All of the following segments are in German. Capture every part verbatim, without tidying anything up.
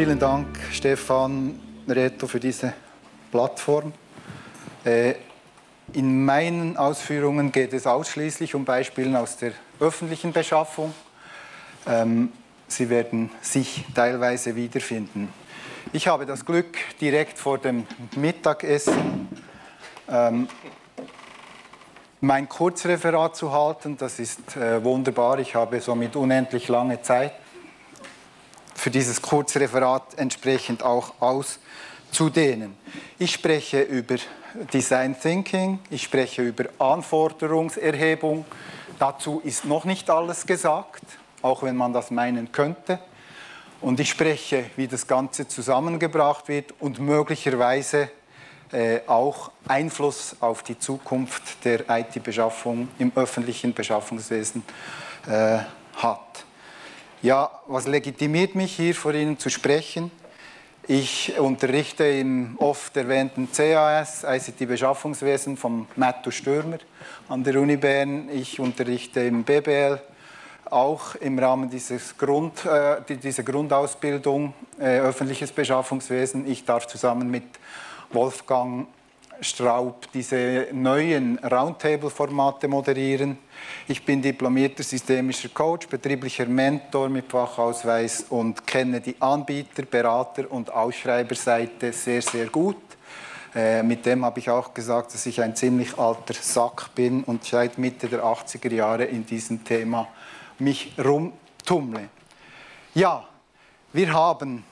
Vielen Dank, Stefan Reto, für diese Plattform. In meinen Ausführungen geht es ausschließlich um Beispiele aus der öffentlichen Beschaffung. Sie werden sich teilweise wiederfinden. Ich habe das Glück, direkt vor dem Mittagessen ähm, mein Kurzreferat zu halten. Das ist äh, wunderbar. Ich habe somit unendlich lange Zeit, für dieses Kurzreferat entsprechend auch auszudehnen. Ich spreche über Design Thinking, ich spreche über Anforderungserhebung. Dazu ist noch nicht alles gesagt, auch wenn man das meinen könnte. Und ich spreche, wie das Ganze zusammengebracht wird und möglicherweise äh, auch Einfluss auf die Zukunft der I T-Beschaffung im öffentlichen Beschaffungswesen äh, hat. Ja, was legitimiert mich, hier vor Ihnen zu sprechen? Ich unterrichte im oft erwähnten C A S, I C T-Beschaffungswesen, vom Matthias Stürmer an der Uni Bern. Ich unterrichte im B B L. Auch im Rahmen dieses Grund, äh, dieser Grundausbildung äh, öffentliches Beschaffungswesen. Ich darf zusammen mit Wolfgang Straub diese neuen Roundtable-Formate moderieren. Ich bin diplomierter systemischer Coach, betrieblicher Mentor mit Fachausweis und kenne die Anbieter-, Berater- und Ausschreiberseite sehr, sehr gut. Äh, mit dem habe ich auch gesagt, dass ich ein ziemlich alter Sack bin und seit Mitte der achtziger Jahre in diesem Thema mich rumtummle. Ja, wir haben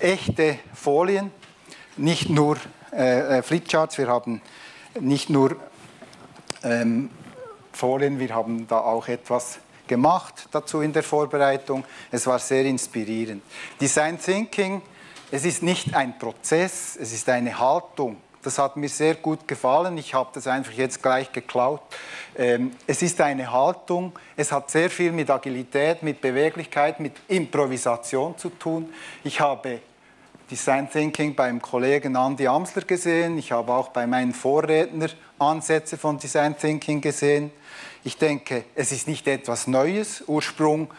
echte Folien, nicht nur äh, Flipcharts, wir haben nicht nur ähm, Folien, wir haben da auch etwas gemacht dazu in der Vorbereitung. Es war sehr inspirierend. Design Thinking, es ist nicht ein Prozess, es ist eine Haltung. Das hat mir sehr gut gefallen. Ich habe das einfach jetzt gleich geklaut. Ähm, es ist eine Haltung. Es hat sehr viel mit Agilität, mit Beweglichkeit, mit Improvisation zu tun. Ich habe Design Thinking beim Kollegen Andy Amsler gesehen. Ich habe auch bei meinen Vorrednern Ansätze von Design Thinking gesehen. Ich denke, es ist nicht etwas Neues. Ursprung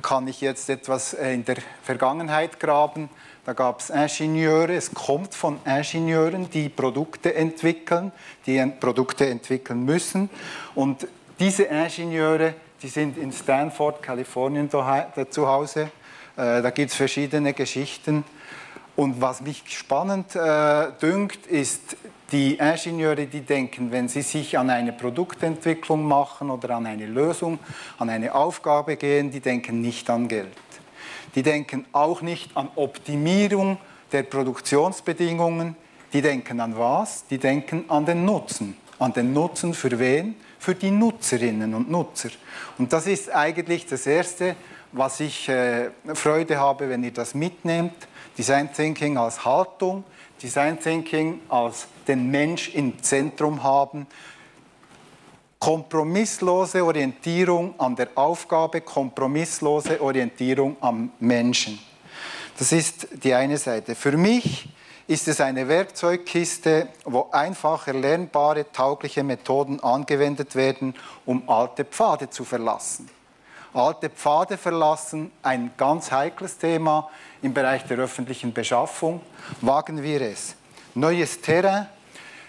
kann ich jetzt etwas in der Vergangenheit graben. Da gab es Ingenieure, es kommt von Ingenieuren, die Produkte entwickeln, die Produkte entwickeln müssen. Und diese Ingenieure, die sind in Stanford, Kalifornien zu Hause. Da gibt es verschiedene Geschichten. Und was mich spannend äh, dünkt, ist die Ingenieure, die denken, wenn sie sich an eine Produktentwicklung machen oder an eine Lösung, an eine Aufgabe gehen, die denken nicht an Geld. Die denken auch nicht an Optimierung der Produktionsbedingungen. Die denken an was? Die denken an den Nutzen. An den Nutzen für wen? Für die Nutzerinnen und Nutzer. Und das ist eigentlich das Erste, was ich äh, Freude habe, wenn ihr das mitnehmt. Design Thinking als Haltung, Design Thinking als den Mensch im Zentrum haben, kompromisslose Orientierung an der Aufgabe, kompromisslose Orientierung am Menschen. Das ist die eine Seite. Für mich ist es eine Werkzeugkiste, wo einfach erlernbare, taugliche Methoden angewendet werden, um alte Pfade zu verlassen. Alte Pfade verlassen, ein ganz heikles Thema im Bereich der öffentlichen Beschaffung. Wagen wir es. Neues Terrain.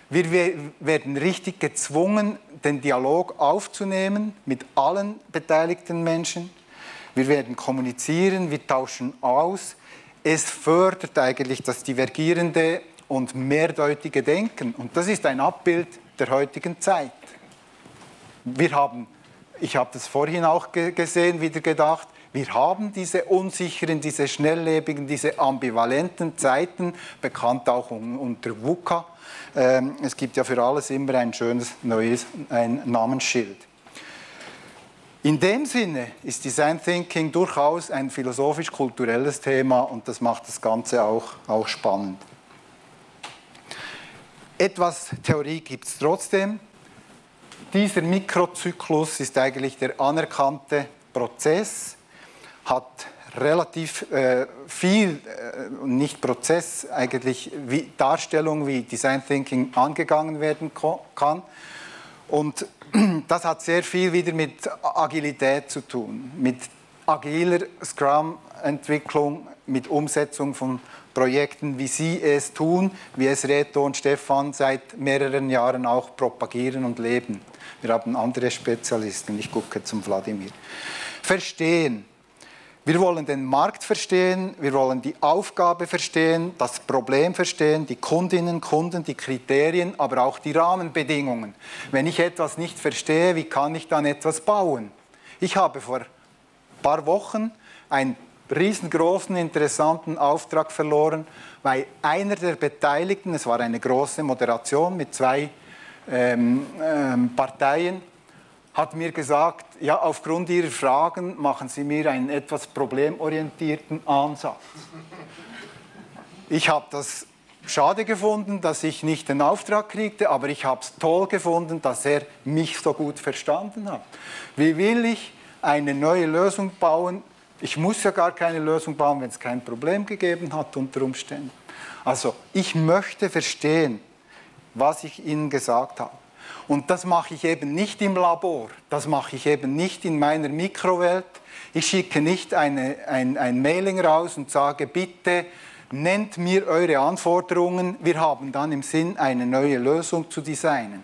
Wir werden richtig gezwungen, den Dialog aufzunehmen mit allen beteiligten Menschen. Wir werden kommunizieren, wir tauschen aus. Es fördert eigentlich das divergierende und mehrdeutige Denken. Und das ist ein Abbild der heutigen Zeit. Wir haben Ich habe das vorhin auch gesehen, wieder gedacht, wir haben diese unsicheren, diese schnelllebigen, diese ambivalenten Zeiten, bekannt auch unter VUCA. Es gibt ja für alles immer ein schönes neues ein Namensschild. In dem Sinne ist Design Thinking durchaus ein philosophisch-kulturelles Thema und das macht das Ganze auch, auch spannend. Etwas Theorie gibt es trotzdem. Dieser Mikrozyklus ist eigentlich der anerkannte Prozess, hat relativ äh, viel, äh, nicht Prozess, eigentlich wie Darstellung, wie Design Thinking angegangen werden kann. Und das hat sehr viel wieder mit Agilität zu tun, mit agiler Scrum-Entwicklung mit Umsetzung von Projekten, wie Sie es tun, wie es Reto und Stefan seit mehreren Jahren auch propagieren und leben. Wir haben andere Spezialisten, ich gucke zum Vladimir. Verstehen. Wir wollen den Markt verstehen, wir wollen die Aufgabe verstehen, das Problem verstehen, die Kundinnen, Kunden, die Kriterien, aber auch die Rahmenbedingungen. Wenn ich etwas nicht verstehe, wie kann ich dann etwas bauen? Ich habe vor ein paar Wochen einen riesengroßen, interessanten Auftrag verloren, weil einer der Beteiligten, es war eine große Moderation mit zwei ähm, ähm, Parteien, hat mir gesagt, ja, aufgrund Ihrer Fragen machen Sie mir einen etwas problemorientierten Ansatz. Ich habe das schade gefunden, dass ich nicht den Auftrag kriegte, aber ich habe es toll gefunden, dass er mich so gut verstanden hat. Wie will ich eine neue Lösung bauen? Ich muss ja gar keine Lösung bauen, wenn es kein Problem gegeben hat unter Umständen. Also ich möchte verstehen, was ich Ihnen gesagt habe. Und das mache ich eben nicht im Labor, das mache ich eben nicht in meiner Mikrowelt. Ich schicke nicht eine, ein, ein Mailing raus und sage, bitte nennt mir eure Anforderungen, wir haben dann im Sinn, eine neue Lösung zu designen.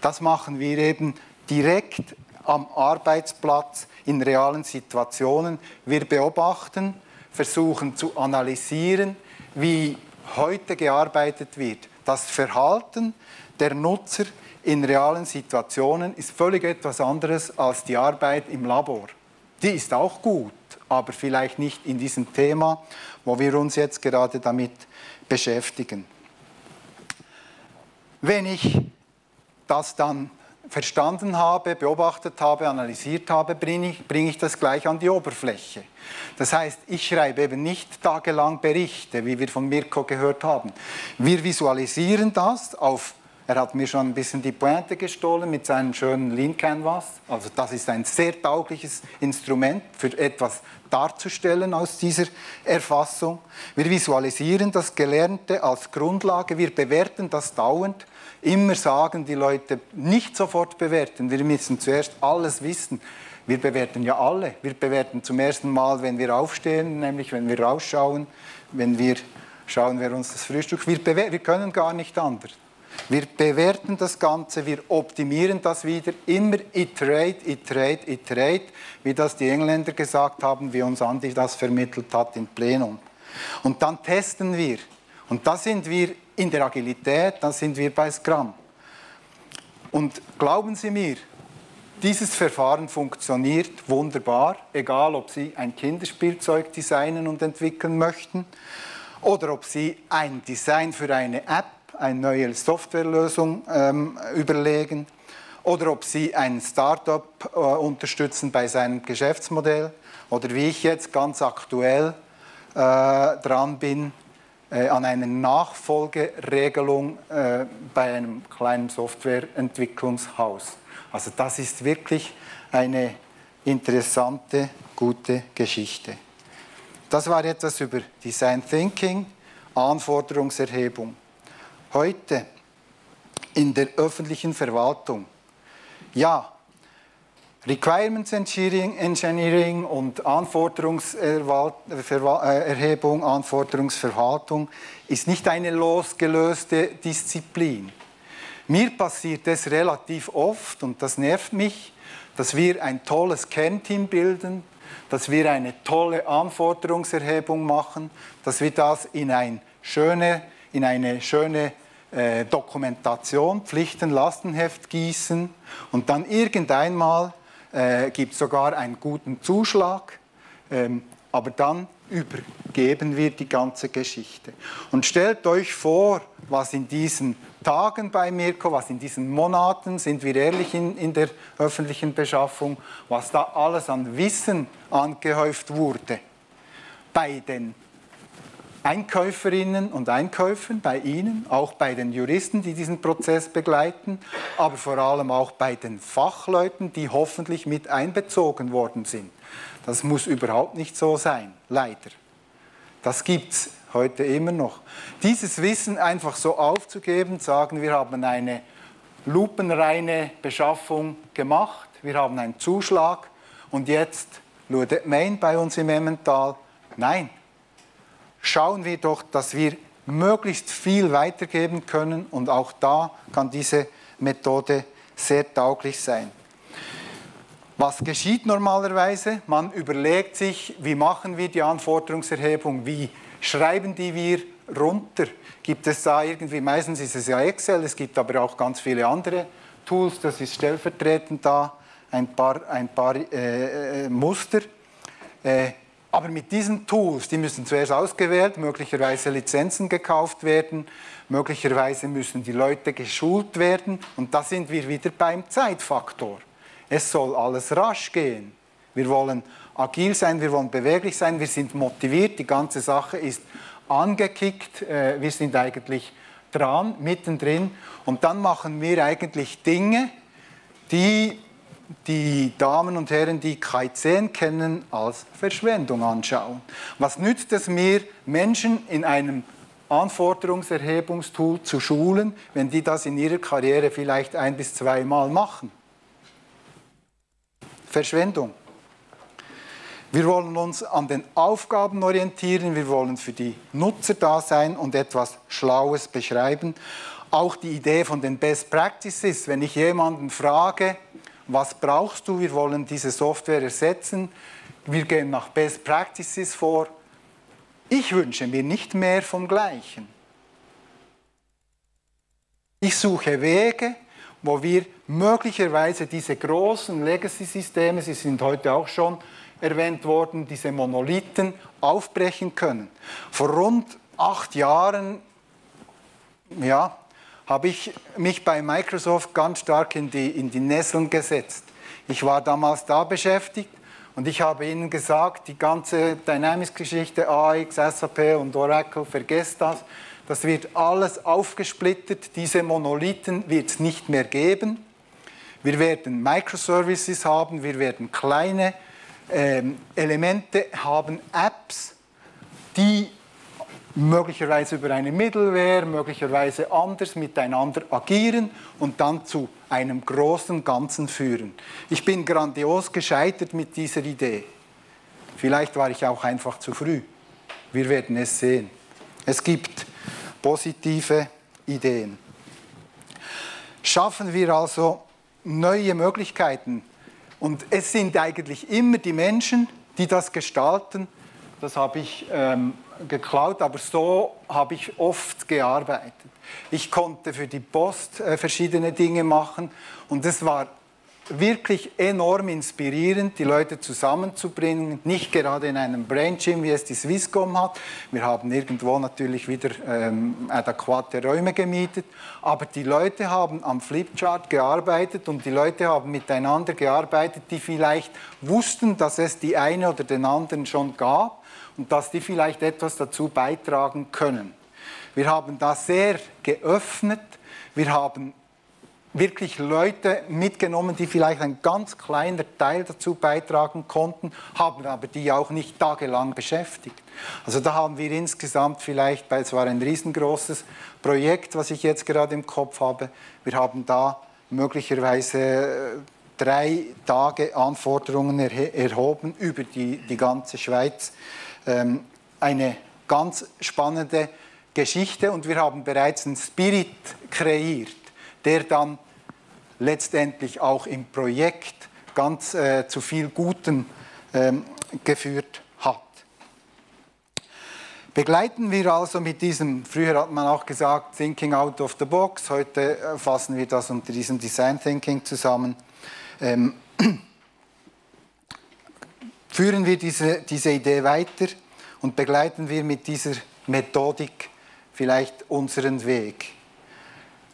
Das machen wir eben direkt am Arbeitsplatz in realen Situationen. Wir beobachten, versuchen zu analysieren, wie heute gearbeitet wird. Das Verhalten der Nutzer in realen Situationen ist völlig etwas anderes als die Arbeit im Labor. Die ist auch gut, aber vielleicht nicht in diesem Thema, wo wir uns jetzt gerade damit beschäftigen. Wenn ich das dann verstanden habe, beobachtet habe, analysiert habe, bringe ich, bringe ich das gleich an die Oberfläche. Das heißt, ich schreibe eben nicht tagelang Berichte, wie wir von Mirko gehört haben. Wir visualisieren das auf, er hat mir schon ein bisschen die Pointe gestohlen mit seinem schönen Lean Canvas. Also das ist ein sehr taugliches Instrument, für etwas darzustellen aus dieser Erfassung. Wir visualisieren das Gelernte als Grundlage, wir bewerten das dauernd. Immer sagen die Leute, nicht sofort bewerten, wir müssen zuerst alles wissen. Wir bewerten ja alle. Wir bewerten zum ersten Mal, wenn wir aufstehen, nämlich wenn wir rausschauen, wenn wir schauen, wer uns das Frühstück... Wir, wir können gar nicht anders. Wir bewerten das Ganze, wir optimieren das wieder, immer iterate, iterate, iterate, wie das die Engländer gesagt haben, wie uns Andy das vermittelt hat im Plenum. Und dann testen wir. Und da sind wir in der Agilität, da sind wir bei Scrum. Und glauben Sie mir, dieses Verfahren funktioniert wunderbar, egal ob Sie ein Kinderspielzeug designen und entwickeln möchten oder ob Sie ein Design für eine App, eine neue Softwarelösung ähm, überlegen oder ob Sie ein Start-up äh, unterstützen bei seinem Geschäftsmodell oder wie ich jetzt ganz aktuell äh, dran bin, äh, an einer Nachfolgeregelung äh, bei einem kleinen Softwareentwicklungshaus. Also das ist wirklich eine interessante, gute Geschichte. Das war etwas über Design Thinking, Anforderungserhebung. Heute in der öffentlichen Verwaltung. Ja, Requirements Engineering und Anforderungserhebung, Anforderungsverwaltung ist nicht eine losgelöste Disziplin. Mir passiert es relativ oft, und das nervt mich, dass wir ein tolles Kernteam bilden, dass wir eine tolle Anforderungserhebung machen, dass wir das in eine schöne, in eine schöne Dokumentation, Pflichten, Lastenheft gießen und dann irgendeinmal äh, gibt es sogar einen guten Zuschlag, ähm, aber dann übergeben wir die ganze Geschichte. Und stellt euch vor, was in diesen Tagen bei Mirko, was in diesen Monaten, sind wir ehrlich in, in der öffentlichen Beschaffung, was da alles an Wissen angehäuft wurde. Bei den Einkäuferinnen und Einkäufern, bei Ihnen, auch bei den Juristen, die diesen Prozess begleiten, aber vor allem auch bei den Fachleuten, die hoffentlich mit einbezogen worden sind. Das muss überhaupt nicht so sein, leider. Das gibt es heute immer noch. Dieses Wissen einfach so aufzugeben, sagen, wir haben eine lupenreine Beschaffung gemacht, wir haben einen Zuschlag und jetzt Schaut man bei uns im Emmental? Nein. Schauen wir doch, dass wir möglichst viel weitergeben können, und auch da kann diese Methode sehr tauglich sein. Was geschieht normalerweise? Man überlegt sich, wie machen wir die Anforderungserhebung, wie schreiben die wir runter? Gibt es da irgendwie, meistens ist es ja Excel, es gibt aber auch ganz viele andere Tools, das ist stellvertretend da ein paar, ein paar äh, Muster. Äh, aber mit diesen Tools, die müssen zuerst ausgewählt, möglicherweise Lizenzen gekauft werden, möglicherweise müssen die Leute geschult werden, und da sind wir wieder beim Zeitfaktor. Es soll alles rasch gehen. Wir wollen agil sein, wir wollen beweglich sein, wir sind motiviert, die ganze Sache ist angekickt, wir sind eigentlich dran, mittendrin. Und dann machen wir eigentlich Dinge, die die Damen und Herren, die Kaizen kennen, als Verschwendung anschauen. Was nützt es mir, Menschen in einem Anforderungserhebungstool zu schulen, wenn die das in ihrer Karriere vielleicht ein- bis zweimal machen? Verschwendung. Wir wollen uns an den Aufgaben orientieren, wir wollen für die Nutzer da sein und etwas Schlaues beschreiben. Auch die Idee von den Best Practices, wenn ich jemanden frage, was brauchst du, wir wollen diese Software ersetzen, wir gehen nach Best Practices vor. Ich wünsche mir nicht mehr vom Gleichen. Ich suche Wege, wo wir möglicherweise diese großen Legacy-Systeme, sie sind heute auch schon erwähnt worden, diese Monolithen aufbrechen können. Vor rund acht Jahren ja, habe ich mich bei Microsoft ganz stark in die, in die Nesseln gesetzt. Ich war damals da beschäftigt und ich habe ihnen gesagt, die ganze Dynamics-Geschichte, A X, S A P und Oracle, vergesst das. Das wird alles aufgesplittert, diese Monolithen wird es nicht mehr geben. Wir werden Microservices haben, wir werden kleine ähm, Elemente haben, Apps, die möglicherweise über eine Middleware, möglicherweise anders miteinander agieren und dann zu einem großen Ganzen führen. Ich bin grandios gescheitert mit dieser Idee. Vielleicht war ich auch einfach zu früh. Wir werden es sehen. Es gibt positive Ideen. Schaffen wir also neue Möglichkeiten. Und es sind eigentlich immer die Menschen, die das gestalten. Das habe ich ähm, geklaut, aber so habe ich oft gearbeitet. Ich konnte für die Post äh, verschiedene Dinge machen und es war wirklich enorm inspirierend, die Leute zusammenzubringen, nicht gerade in einem Brain Gym, wie es die Swisscom hat. Wir haben irgendwo natürlich wieder ähm, adäquate Räume gemietet, aber die Leute haben am Flipchart gearbeitet und die Leute haben miteinander gearbeitet, die vielleicht wussten, dass es die eine oder den anderen schon gab und dass die vielleicht etwas dazu beitragen können. Wir haben das sehr geöffnet, wir haben wirklich Leute mitgenommen, die vielleicht ein ganz kleiner Teil dazu beitragen konnten, haben aber die auch nicht tagelang beschäftigt. Also da haben wir insgesamt vielleicht, weil es war ein riesengroßes Projekt, was ich jetzt gerade im Kopf habe, wir haben da möglicherweise drei Tage Anforderungen er erhoben über die, die ganze Schweiz. Ähm, eine ganz spannende Geschichte und wir haben bereits einen Spirit kreiert, der dann letztendlich auch im Projekt ganz äh, zu viel Gutem ähm, geführt hat. Begleiten wir also mit diesem, früher hat man auch gesagt, Thinking out of the box, heute äh, fassen wir das unter diesem Design Thinking zusammen, ähm, führen wir diese, diese Idee weiter und begleiten wir mit dieser Methodik vielleicht unseren Weg.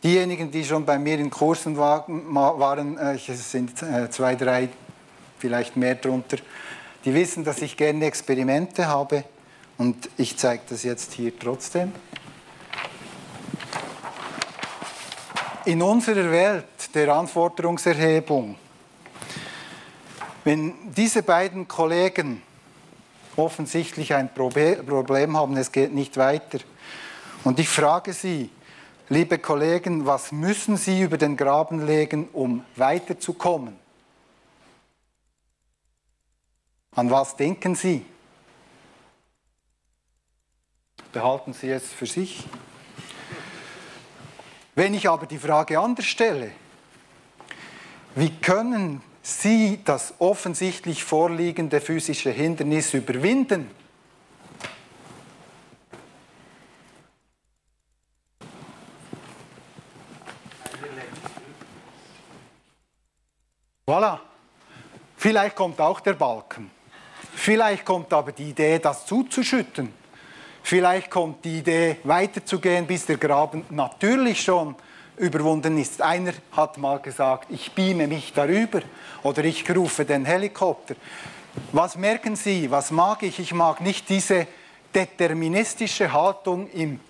Diejenigen, die schon bei mir in Kursen waren, es sind zwei, drei, vielleicht mehr drunter, die wissen, dass ich gerne Experimente habe und ich zeige das jetzt hier trotzdem. In unserer Welt der Anforderungserhebung, wenn diese beiden Kollegen offensichtlich ein Problem haben, es geht nicht weiter, und ich frage sie, liebe Kollegen, was müssen Sie über den Graben legen, um weiterzukommen? An was denken Sie? Behalten Sie es für sich. Wenn ich aber die Frage anders stelle, wie können Sie das offensichtlich vorliegende physische Hindernis überwinden? Voilà. Vielleicht kommt auch der Balken. Vielleicht kommt aber die Idee, das zuzuschütten. Vielleicht kommt die Idee, weiterzugehen, bis der Graben natürlich schon überwunden ist. Einer hat mal gesagt, ich beame mich darüber oder ich rufe den Helikopter. Was merken Sie, was mag ich? Ich mag nicht diese deterministische Haltung im,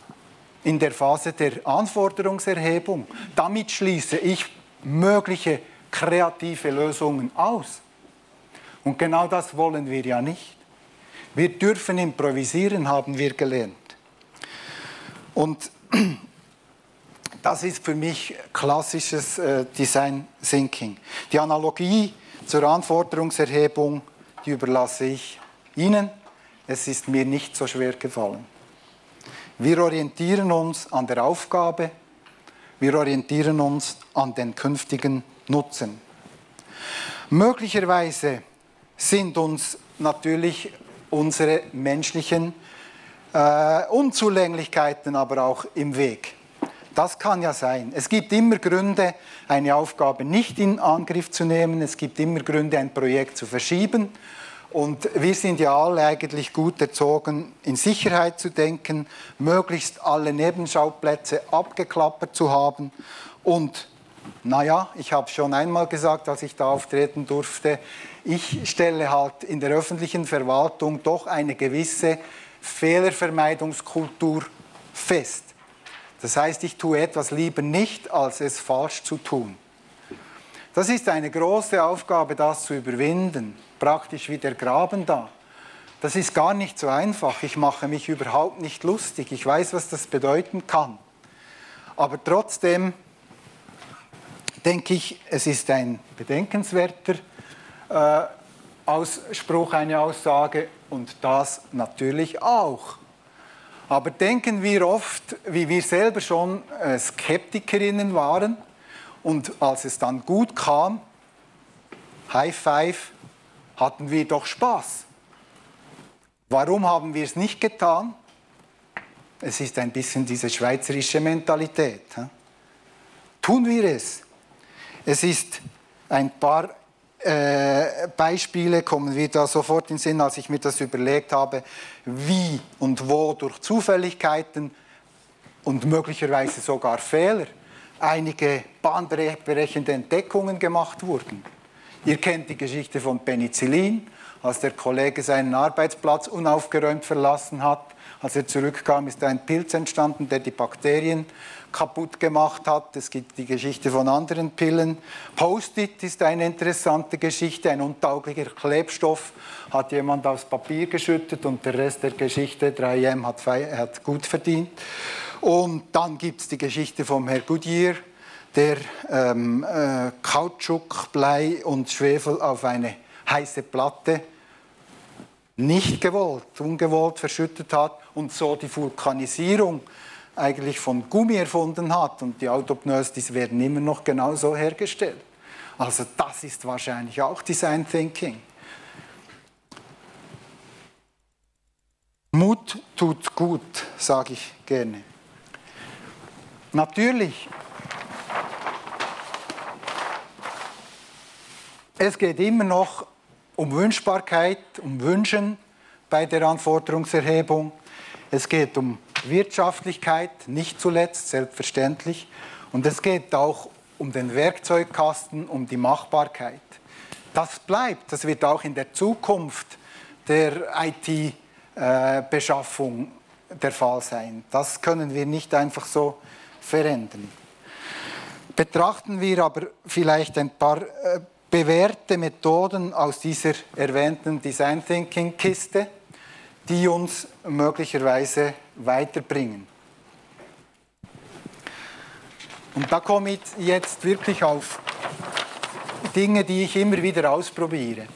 in der Phase der Anforderungserhebung. Damit schließe ich mögliche kreative Lösungen aus. Und genau das wollen wir ja nicht. Wir dürfen improvisieren, haben wir gelernt. Und das ist für mich klassisches äh, Design Thinking. Die Analogie zur Anforderungserhebung, die überlasse ich Ihnen. Es ist mir nicht so schwer gefallen. Wir orientieren uns an der Aufgabe. Wir orientieren uns an den künftigen Nutzen. Möglicherweise sind uns natürlich unsere menschlichen äh, Unzulänglichkeiten aber auch im Weg. Das kann ja sein. Es gibt immer Gründe, eine Aufgabe nicht in Angriff zu nehmen. Es gibt immer Gründe, ein Projekt zu verschieben. Und wir sind ja alle eigentlich gut erzogen, in Sicherheit zu denken, möglichst alle Nebenschauplätze abgeklappert zu haben. Und naja, ich habe schon einmal gesagt, als ich da auftreten durfte, ich stelle halt in der öffentlichen Verwaltung doch eine gewisse Fehlervermeidungskultur fest. Das heißt, ich tue etwas lieber nicht, als es falsch zu tun. Das ist eine große Aufgabe, das zu überwinden, praktisch wie der Graben da. Das ist gar nicht so einfach. Ich mache mich überhaupt nicht lustig. Ich weiß, was das bedeuten kann. Aber trotzdem denke ich, es ist ein bedenkenswerter äh, Ausspruch, eine Aussage und das natürlich auch. Aber denken wir oft, wie wir selber schon äh, Skeptikerinnen waren und als es dann gut kam, High Five, hatten wir doch Spaß. Warum haben wir es nicht getan? Es ist ein bisschen diese schweizerische Mentalität. He? Tun wir es? Es ist ein paar äh, Beispiele, kommen wir da sofort in den Sinn, als ich mir das überlegt habe, wie und wo durch Zufälligkeiten und möglicherweise sogar Fehler einige bahnbrechende Entdeckungen gemacht wurden. Ihr kennt die Geschichte von Penicillin, als der Kollege seinen Arbeitsplatz unaufgeräumt verlassen hat. Als er zurückkam, ist ein Pilz entstanden, der die Bakterien kaputt gemacht hat. Es gibt die Geschichte von anderen Pillen. Post-it ist eine interessante Geschichte. Ein untauglicher Klebstoff hat jemand aufs Papier geschüttet und der Rest der Geschichte, drei M, hat, hat gut verdient. Und dann gibt es die Geschichte vom Herrn Goodyear, der ähm, äh, Kautschuk, Blei und Schwefel auf eine heiße Platte nicht gewollt, ungewollt verschüttet hat und so die Vulkanisierung eigentlich von Gummi erfunden hat und die Autopneus, die werden immer noch genauso hergestellt. Also das ist wahrscheinlich auch Design Thinking. Mut tut gut, sage ich gerne. Natürlich, es geht immer noch um Wünschbarkeit, um Wünschen bei der Anforderungserhebung. Es geht um Wirtschaftlichkeit, nicht zuletzt, selbstverständlich. Und es geht auch um den Werkzeugkasten, um die Machbarkeit. Das bleibt, das wird auch in der Zukunft der I T-Beschaffung der Fall sein. Das können wir nicht einfach so verändern. Betrachten wir aber vielleicht ein paar äh, bewährte Methoden aus dieser erwähnten Design Thinking Kiste, die uns möglicherweise weiterbringen. Und da komme ich jetzt wirklich auf Dinge, die ich immer wieder ausprobiere.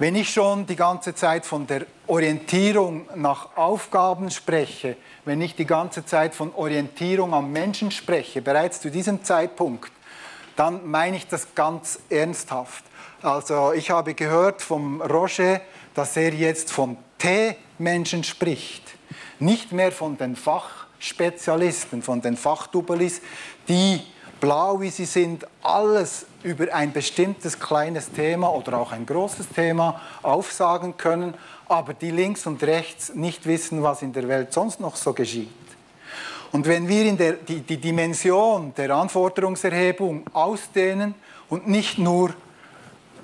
Wenn ich schon die ganze Zeit von der Orientierung nach Aufgaben spreche, wenn ich die ganze Zeit von Orientierung am Menschen spreche, bereits zu diesem Zeitpunkt, dann meine ich das ganz ernsthaft. Also ich habe gehört vom Roger, dass er jetzt von T-Menschen spricht, nicht mehr von den Fachspezialisten, von den Fachdoubelis, die blau, wie sie sind, alles über ein bestimmtes kleines Thema oder auch ein großes Thema aufsagen können, aber die links und rechts nicht wissen, was in der Welt sonst noch so geschieht. Und wenn wir in der, die, die Dimension der Anforderungserhebung ausdehnen und nicht nur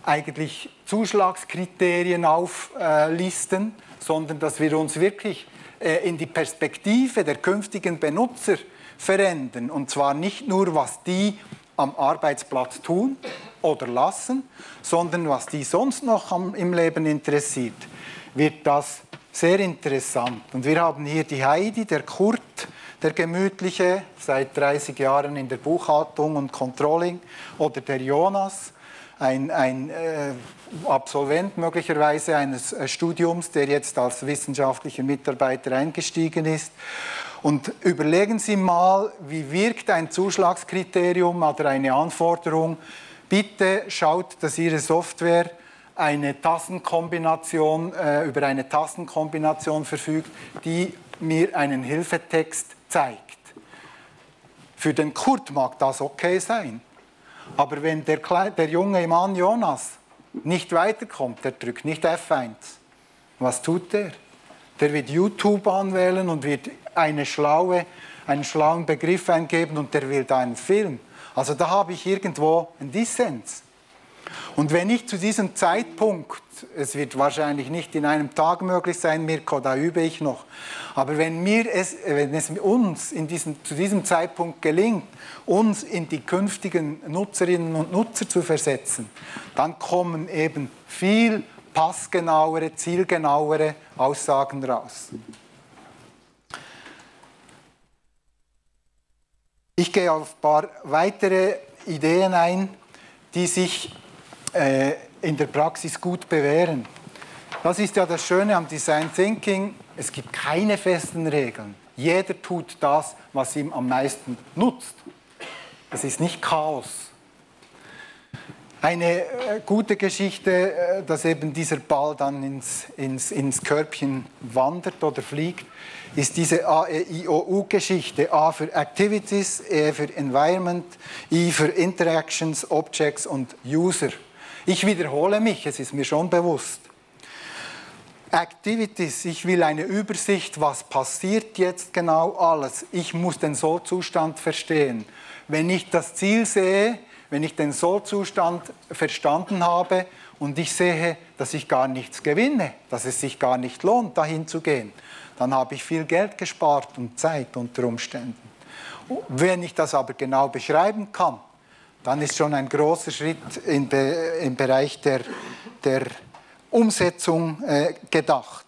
eigentlich Zuschlagskriterien auflisten, äh, sondern dass wir uns wirklich äh, in die Perspektive der künftigen Benutzer verändern, und zwar nicht nur, was die am Arbeitsplatz tun oder lassen, sondern was die sonst noch am, im Leben interessiert, wird das sehr interessant. Und wir haben hier die Heidi, der Kurt, der Gemütliche, seit dreißig Jahren in der Buchhaltung und Controlling, oder der Jonas, ein, ein äh, Absolvent möglicherweise eines Studiums, der jetzt als wissenschaftlicher Mitarbeiter eingestiegen ist. Und überlegen Sie mal, wie wirkt ein Zuschlagskriterium oder eine Anforderung. Bitte schaut, dass Ihre Software eine Tastenkombination, äh, über eine Tastenkombination verfügt, die mir einen Hilfetext zeigt. Für den Kurt mag das okay sein, aber wenn der, der junge Mann Jonas nicht weiterkommt, der drückt nicht F eins. Was tut der? Der wird YouTube anwählen und wird eine schlaue, einen schlauen Begriff eingeben und der will da einen Film. Also da habe ich irgendwo einen Dissens. Und wenn ich zu diesem Zeitpunkt, es wird wahrscheinlich nicht in einem Tag möglich sein, Mirko, da übe ich noch, aber wenn, mir es, wenn es uns in diesem, zu diesem Zeitpunkt gelingt, uns in die künftigen Nutzerinnen und Nutzer zu versetzen, dann kommen eben viel passgenauere, zielgenauere Aussagen raus. Ich gehe auf ein paar weitere Ideen ein, die sich äh, in der Praxis gut bewähren. Das ist ja das Schöne am Design Thinking, es gibt keine festen Regeln. Jeder tut das, was ihm am meisten nutzt. Es ist nicht Chaos. Eine äh, gute Geschichte, äh, dass eben dieser Ball dann ins, ins, ins Körbchen wandert oder fliegt, ist diese A E I O U-Geschichte. A für Activities, E für Environment, I für Interactions, Objects und User. Ich wiederhole mich, es ist mir schon bewusst. Activities, ich will eine Übersicht, was passiert jetzt genau alles. Ich muss den Soll-Zustand verstehen. Wenn ich das Ziel sehe, wenn ich den Soll-Zustand verstanden habe und ich sehe, dass ich gar nichts gewinne, dass es sich gar nicht lohnt, dahin zu gehen, dann habe ich viel Geld gespart und Zeit unter Umständen. Wenn ich das aber genau beschreiben kann, dann ist schon ein großer Schritt im, Be im Bereich der, der Umsetzung äh, gedacht.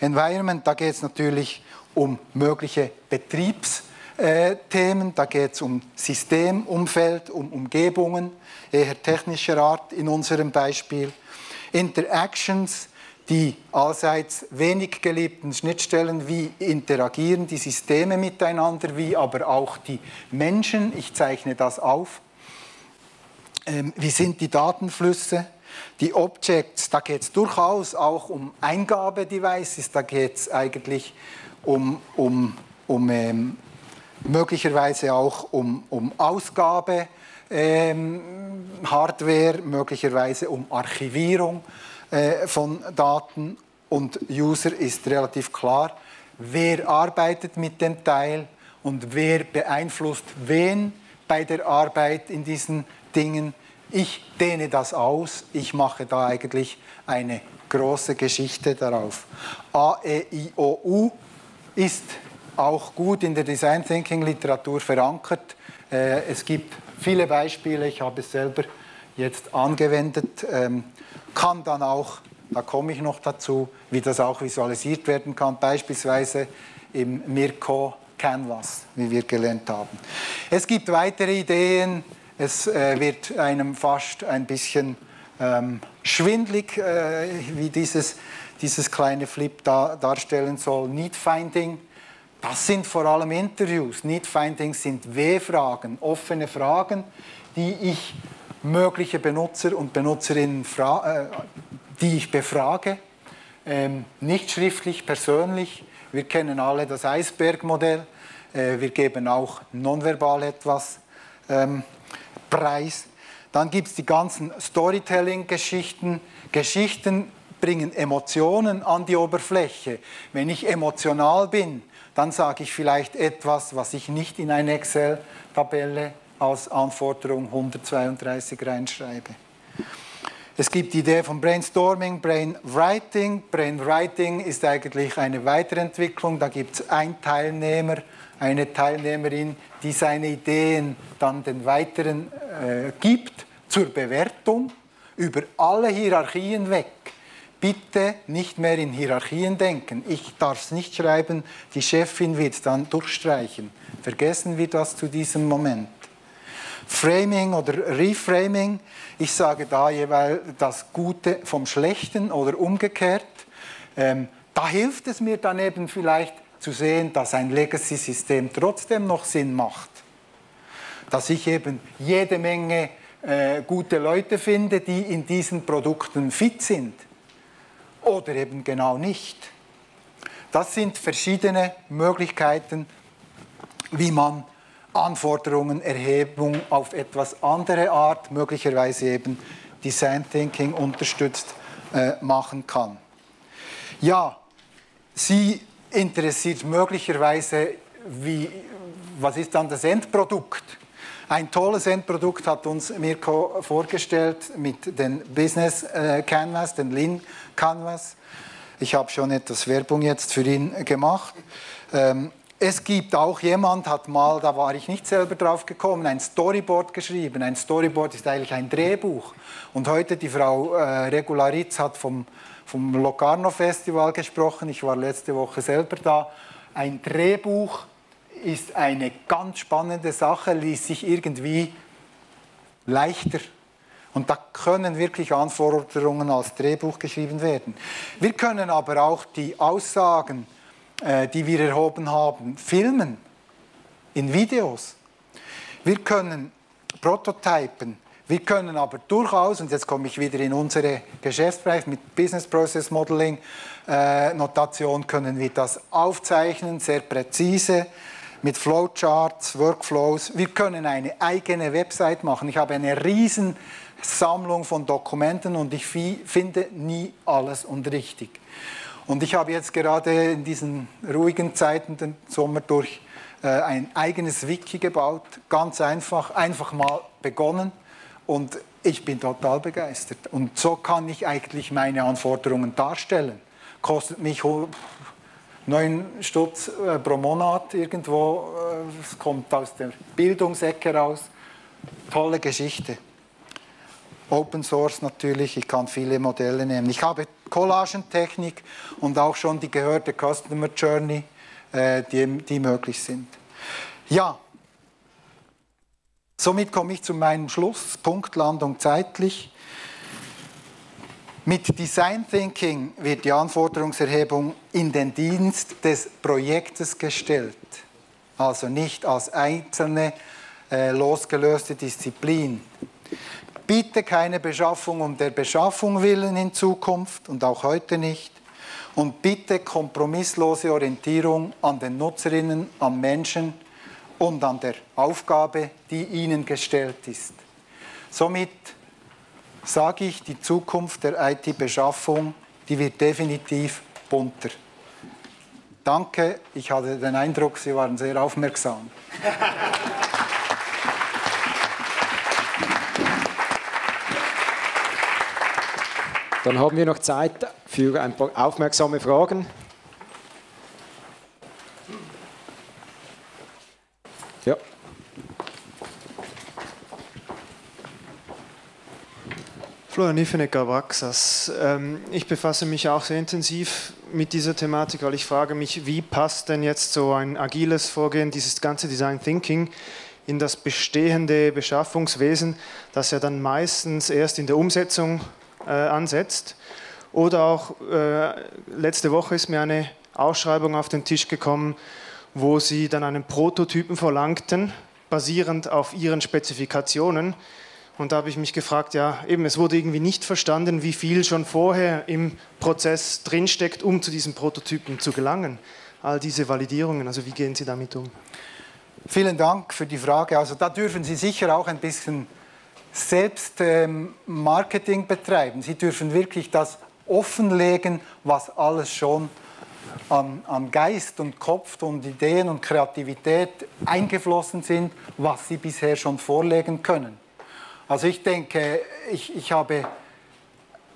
Environment, da geht es natürlich um mögliche Betriebsthemen, äh, da geht es um Systemumfeld, um Umgebungen, eher technischer Art in unserem Beispiel. Interactions, die allseits wenig geliebten Schnittstellen, wie interagieren die Systeme miteinander, wie aber auch die Menschen, ich zeichne das auf, ähm, wie sind die Datenflüsse, die Objects, da geht es durchaus auch um Eingabedevices, da geht es eigentlich um, um, um ähm, möglicherweise auch um, um Ausgabe, ähm, Hardware, möglicherweise um Archivierung von Daten, und User ist relativ klar, wer arbeitet mit dem Teil und wer beeinflusst wen bei der Arbeit in diesen Dingen. Ich dehne das aus, ich mache da eigentlich eine große Geschichte darauf. A E I O U ist auch gut in der Design Thinking Literatur verankert. Es gibt viele Beispiele, ich habe es selber jetzt angewendet, kann dann auch, da komme ich noch dazu, wie das auch visualisiert werden kann, beispielsweise im Miro Canvas, wie wir gelernt haben. Es gibt weitere Ideen, es äh, wird einem fast ein bisschen ähm, schwindlig, äh, wie dieses, dieses kleine Flip da, darstellen soll. Need-Finding, das sind vor allem Interviews. Need-Findings sind W-Fragen, offene Fragen, die ich mögliche Benutzer und Benutzerinnen, äh, die ich befrage, ähm, nicht schriftlich, persönlich. Wir kennen alle das Eisbergmodell. Äh, wir geben auch nonverbal etwas ähm, preis. Dann gibt es die ganzen Storytelling-Geschichten. Geschichten bringen Emotionen an die Oberfläche. Wenn ich emotional bin, dann sage ich vielleicht etwas, was ich nicht in eine Excel-Tabelle als Anforderung hundertzweiunddreißig reinschreibe. Es gibt die Idee von Brainstorming, Brainwriting. Brainwriting ist eigentlich eine Weiterentwicklung. Da gibt es einen Teilnehmer, eine Teilnehmerin, die seine Ideen dann den weiteren äh, gibt zur Bewertung über alle Hierarchien weg. Bitte nicht mehr in Hierarchien denken. Ich darf es nicht schreiben, die Chefin wird es dann durchstreichen. Vergessen wir das zu diesem Moment. Framing oder Reframing, ich sage da jeweils das Gute vom Schlechten oder umgekehrt. Ähm, da hilft es mir dann eben vielleicht zu sehen, dass ein Legacy-System trotzdem noch Sinn macht. Dass ich eben jede Menge äh, gute Leute finde, die in diesen Produkten fit sind. Oder eben genau nicht. Das sind verschiedene Möglichkeiten, wie man Anforderungen, Erhebung auf etwas andere Art, möglicherweise eben Design Thinking unterstützt, äh, machen kann. Ja, Sie interessiert möglicherweise, wie, was ist dann das Endprodukt? Ein tolles Endprodukt hat uns Mirko vorgestellt mit den Business äh, Canvas, den Lean Canvas. Ich habe schon etwas Werbung jetzt für ihn gemacht. Ähm, Es gibt auch jemand, hat mal, da war ich nicht selber drauf gekommen, ein Storyboard geschrieben. Ein Storyboard ist eigentlich ein Drehbuch. Und heute die Frau äh, Regularitz hat vom, vom Locarno-Festival gesprochen. Ich war letzte Woche selber da. Ein Drehbuch ist eine ganz spannende Sache, ließ sich irgendwie leichter. Und da können wirklich Anforderungen als Drehbuch geschrieben werden. Wir können aber auch die Aussagen, die wir erhoben haben, filmen, in Videos. Wir können prototypen, wir können aber durchaus, und jetzt komme ich wieder in unsere Geschäftsbereich mit Business Process Modeling äh, Notation, können wir das aufzeichnen, sehr präzise, mit Flowcharts, Workflows. Wir können eine eigene Website machen. Ich habe eine riesen Sammlung von Dokumenten und ich finde nie alles und richtig. Und ich habe jetzt gerade in diesen ruhigen Zeiten den Sommer durch äh, ein eigenes Wiki gebaut, ganz einfach, einfach mal begonnen und ich bin total begeistert. Und so kann ich eigentlich meine Anforderungen darstellen. Kostet mich neun Stutz äh, pro Monat irgendwo, es äh, kommt aus der Bildungsecke raus. Tolle Geschichte. Open Source natürlich, ich kann viele Modelle nehmen. Ich habe Collagentechnik und auch schon die gehörte Customer Journey, äh, die, die möglich sind. Ja, somit komme ich zu meinem Schluss, Punktlandung zeitlich. Mit Design Thinking wird die Anforderungserhebung in den Dienst des Projektes gestellt, also nicht als einzelne äh, losgelöste Disziplin. Bitte keine Beschaffung um der Beschaffung willen in Zukunft und auch heute nicht. Und bitte kompromisslose Orientierung an den Nutzerinnen, am Menschen und an der Aufgabe, die ihnen gestellt ist. Somit sage ich, die Zukunft der I T-Beschaffung, die wird definitiv bunter. Danke, ich hatte den Eindruck, Sie waren sehr aufmerksam. Dann haben wir noch Zeit für ein paar aufmerksame Fragen. Ja. Florian Iffenecker, Abraxas. Ich befasse mich auch sehr intensiv mit dieser Thematik, weil ich frage mich, wie passt denn jetzt so ein agiles Vorgehen, dieses ganze Design Thinking, in das bestehende Beschaffungswesen, das ja dann meistens erst in der Umsetzung äh, ansetzt. Oder auch äh, letzte Woche ist mir eine Ausschreibung auf den Tisch gekommen, wo sie dann einen Prototypen verlangten, basierend auf ihren Spezifikationen. Und da habe ich mich gefragt, ja eben, es wurde irgendwie nicht verstanden, wie viel schon vorher im Prozess drinsteckt, um zu diesem Prototypen zu gelangen. All diese Validierungen, also wie gehen Sie damit um? Vielen Dank für die Frage. Also da dürfen Sie sicher auch ein bisschen selbst ähm, Marketing betreiben. Sie dürfen wirklich das offenlegen, was alles schon an, an Geist und Kopf und Ideen und Kreativität eingeflossen sind, was Sie bisher schon vorlegen können. Also ich denke, ich, ich habe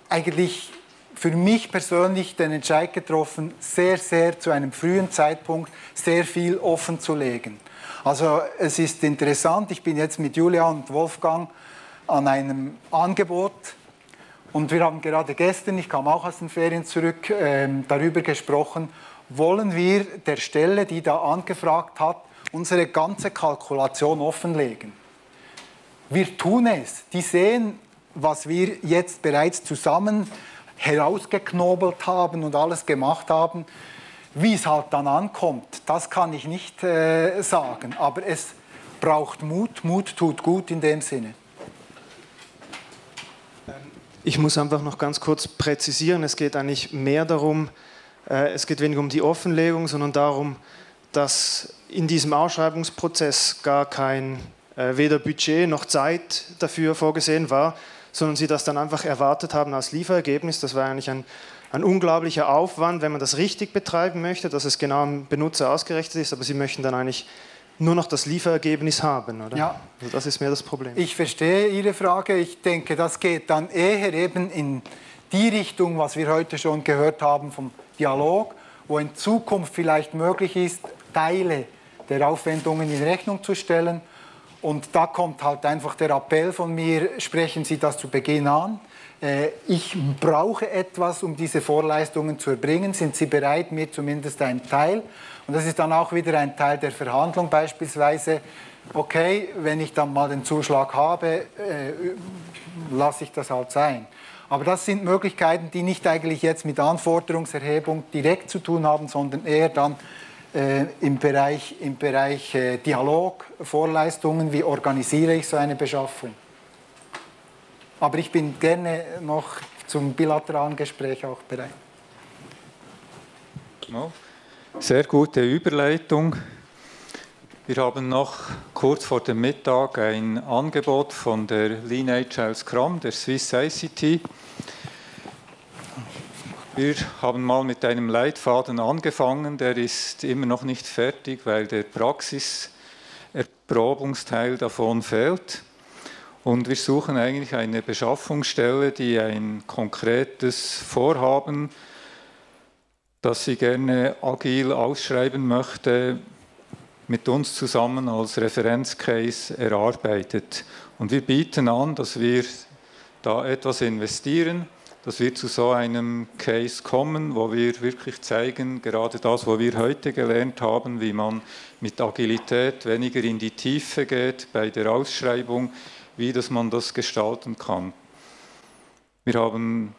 eigentlich für mich persönlich den Entscheid getroffen, sehr, sehr zu einem frühen Zeitpunkt sehr viel offen zu legen. Also es ist interessant, ich bin jetzt mit Julia und Wolfgang an einem Angebot und wir haben gerade gestern, ich kam auch aus den Ferien zurück, darüber gesprochen, wollen wir der Stelle, die da angefragt hat, unsere ganze Kalkulation offenlegen. Wir tun es. Die sehen, was wir jetzt bereits zusammen herausgeknobelt haben und alles gemacht haben. Wie es halt dann ankommt, das kann ich nicht äh, sagen. Aber es braucht Mut. Mut tut gut in dem Sinne. Ich muss einfach noch ganz kurz präzisieren. Es geht eigentlich mehr darum, äh, es geht weniger um die Offenlegung, sondern darum, dass in diesem Ausschreibungsprozess gar kein weder Budget noch Zeit dafür vorgesehen war, sondern sie das dann einfach erwartet haben als Lieferergebnis. Das war eigentlich ein, ein unglaublicher Aufwand, wenn man das richtig betreiben möchte, dass es genau am Benutzer ausgerichtet ist, aber sie möchten dann eigentlich nur noch das Lieferergebnis haben, oder? Ja. Also das ist mehr das Problem. Ich verstehe Ihre Frage. Ich denke, das geht dann eher eben in die Richtung, was wir heute schon gehört haben vom Dialog, wo in Zukunft vielleicht möglich ist, Teile der Aufwendungen in Rechnung zu stellen. Und da kommt halt einfach der Appell von mir, sprechen Sie das zu Beginn an. Ich brauche etwas, um diese Vorleistungen zu erbringen. Sind Sie bereit, mir zumindest einen Teil? Und das ist dann auch wieder ein Teil der Verhandlung beispielsweise. Okay, wenn ich dann mal den Zuschlag habe, lasse ich das halt sein. Aber das sind Möglichkeiten, die nicht eigentlich jetzt mit Anforderungserhebung direkt zu tun haben, sondern eher dann im Bereich, im Bereich Dialog, Vorleistungen, wie organisiere ich so eine Beschaffung. Aber ich bin gerne noch zum bilateralen Gespräch auch bereit. Sehr gute Überleitung. Wir haben noch kurz vor dem Mittag ein Angebot von der Lean Agile Scrum, der Swiss I C T. Wir haben mal mit einem Leitfaden angefangen, der ist immer noch nicht fertig, weil der Praxiserprobungsteil davon fehlt. Und wir suchen eigentlich eine Beschaffungsstelle, die ein konkretes Vorhaben, das sie gerne agil ausschreiben möchte, mit uns zusammen als Referenzcase erarbeitet. Und wir bieten an, dass wir da etwas investieren, dass wir zu so einem Case kommen, wo wir wirklich zeigen, gerade das, was wir heute gelernt haben, wie man mit Agilität weniger in die Tiefe geht bei der Ausschreibung, wie dass man das gestalten kann. Wir haben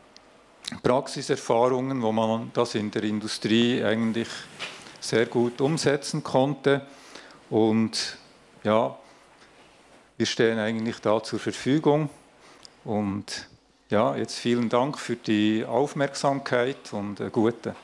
Praxiserfahrungen, wo man das in der Industrie eigentlich sehr gut umsetzen konnte. Und ja, wir stehen eigentlich da zur Verfügung. Und ja, jetzt vielen Dank für die Aufmerksamkeit und gute.